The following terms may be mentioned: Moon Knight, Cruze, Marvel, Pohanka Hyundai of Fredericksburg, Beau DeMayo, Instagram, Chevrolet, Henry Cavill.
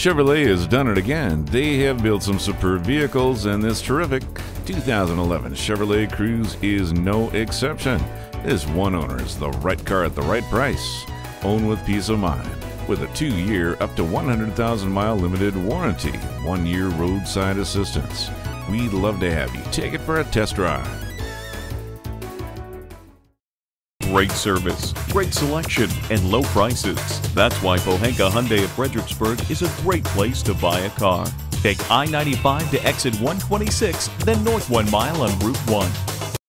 Chevrolet has done it again. They have built some superb vehicles, and this terrific 2011 Chevrolet Cruze is no exception. This one owner is the right car at the right price. Own with peace of mind with a 2-year, up to 100,000 mile limited warranty, 1-year roadside assistance. We'd love to have you take it for a test drive. Great service, great selection, and low prices. That's why Pohanka Hyundai of Fredericksburg is a great place to buy a car. Take I-95 to exit 126, then north 1 mile on Route 1.